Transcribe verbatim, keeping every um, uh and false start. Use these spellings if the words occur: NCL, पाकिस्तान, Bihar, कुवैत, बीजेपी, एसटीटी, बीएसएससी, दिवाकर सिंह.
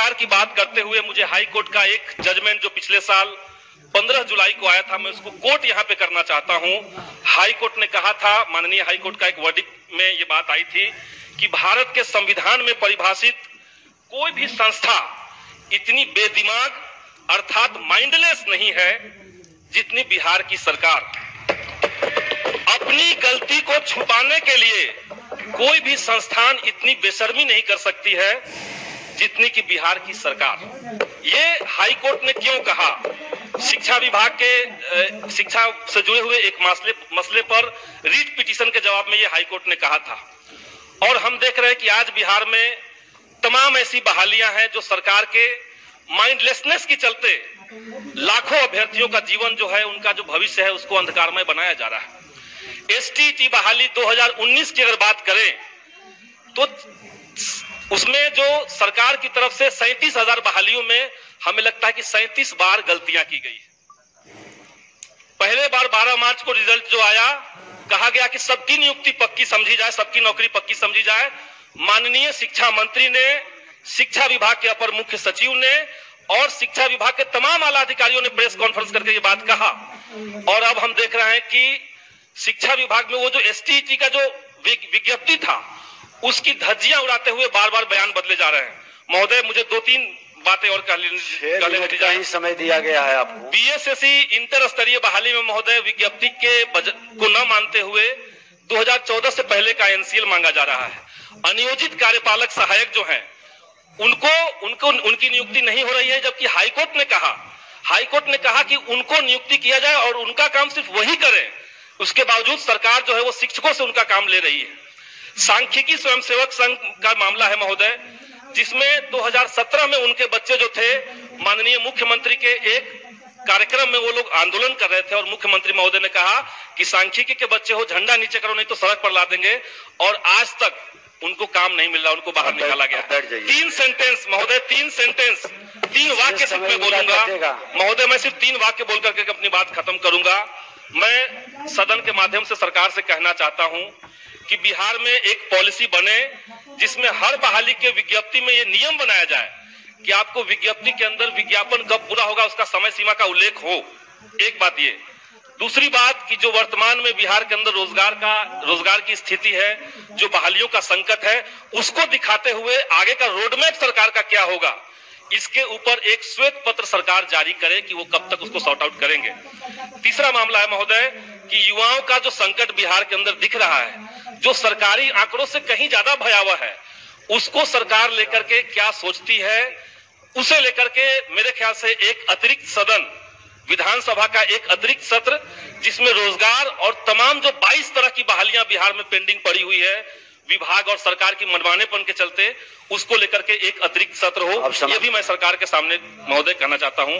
सरकार की बात करते हुए मुझे हाई कोर्ट का एक जजमेंट जो पिछले साल पंद्रह जुलाई को आया था, मैं उसको कोर्ट यहाँ पे करना चाहता हूँ। हाई कोर्ट ने कहा था, माननीय हाई कोर्ट का एक वर्डिक्ट में ये बात आई थी कि भारत के संविधान में परिभाषित कोई भी संस्था इतनी बेदिमाग अर्थात माइंडलेस नहीं है जितनी बिहार की सरकार। अपनी गलती को छुपाने के लिए कोई भी संस्थान इतनी बेशर्मी नहीं कर सकती है जितनी कि बिहार की सरकार। ये हाई कोर्ट ने क्यों कहा? शिक्षा विभाग के शिक्षा से जुड़े हुए एक मसले मसले पर रीट पिटीशन के जवाब में ये हाई कोर्ट ने कहा था। और हम देख रहे हैं कि आज बिहार में तमाम ऐसी बहालियां हैं जो सरकार के माइंडलेसनेस की चलते लाखों अभ्यर्थियों का जीवन जो है, उनका जो भविष्य है, उसको अंधकारमय बनाया जा रहा है। एसटीटी बहाली दो हजार उन्नीस की अगर बात करें तो उसमें जो सरकार की तरफ से सैंतीस हजार बहालियों में हमें लगता है कि सैंतीस बार गलतियां की गई। पहले बार बारह मार्च को रिजल्ट जो आया, कहा गया कि सबकी नियुक्ति पक्की समझी जाए, सबकी नौकरी पक्की समझी जाए। माननीय शिक्षा मंत्री ने, शिक्षा विभाग के अपर मुख्य सचिव ने और शिक्षा विभाग के तमाम आला अधिकारियों ने प्रेस कॉन्फ्रेंस करके ये बात कहा। और अब हम देख रहे हैं कि शिक्षा विभाग में वो जो एसटीटी का जो विज्ञप्ति था उसकी धज्जियां उड़ाते हुए बार बार बयान बदले जा रहे हैं। महोदय, मुझे दो तीन बातें और कह लेने समय दिया गया है आपको। बीएसएससी इंटर स्तरीय बहाली में महोदय विज्ञप्ति के को न मानते हुए दो हजार चौदह से पहले का एनसीएल मांगा जा रहा है। अनियोजित कार्यपालक सहायक जो है उनको उनको उनकी नियुक्ति नहीं हो रही है, जबकि हाईकोर्ट ने कहा हाईकोर्ट ने कहा कि उनको नियुक्ति किया जाए और उनका काम सिर्फ वही करें। उसके बावजूद सरकार जो है वो शिक्षकों से उनका काम ले रही है। सांख्यिकी स्वयंसेवक संघ का मामला है महोदय, जिसमें दो हजार सत्रह में उनके बच्चे जो थे माननीय मुख्यमंत्री के एक कार्यक्रम में वो लोग आंदोलन कर रहे थे और मुख्यमंत्री महोदय ने कहा कि सांख्यिकी के बच्चे हो, झंडा नीचे करो नहीं तो सड़क पर ला देंगे, और आज तक उनको काम नहीं मिल रहा, उनको बाहर निकाला गया। तीन सेंटेंस महोदय, तीन सेंटेंस तीन वाक्य सिर्फ मैं बोलूंगा महोदय, मैं सिर्फ तीन वाक्य बोल करके अपनी बात खत्म करूंगा। मैं सदन के माध्यम से सरकार से कहना चाहता हूं कि बिहार में एक पॉलिसी बने जिसमें हर बहाली के विज्ञप्ति में ये नियम बनाया जाए कि आपको विज्ञप्ति के अंदर विज्ञापन कब पूरा होगा उसका समय सीमा का उल्लेख हो। एक बात ये। दूसरी बात कि जो वर्तमान में बिहार के अंदर रोजगार का रोजगार की स्थिति है, जो बहालियों का संकट है, उसको दिखाते हुए आगे का रोडमैप सरकार का क्या होगा, इसके ऊपर एक श्वेत पत्र सरकार जारी करे कि वो कब तक उसको सॉर्ट आउट करेंगे। तीसरा मामला है महोदय कि युवाओं का जो संकट बिहार के अंदर दिख रहा है, जो सरकारी आंकड़ों से कहीं ज्यादा भयावह है, उसको सरकार लेकर के क्या सोचती है, उसे लेकर के मेरे ख्याल से एक अतिरिक्त सदन, विधानसभा का एक अतिरिक्त सत्र जिसमें रोजगार और तमाम जो बाईस तरह की बहालियां बिहार में पेंडिंग पड़ी हुई है, विभाग और सरकार की मनमानेपन के चलते, उसको लेकर के एक अतिरिक्त सत्र हो। यह भी मैं सरकार के सामने महोदय कहना चाहता हूं।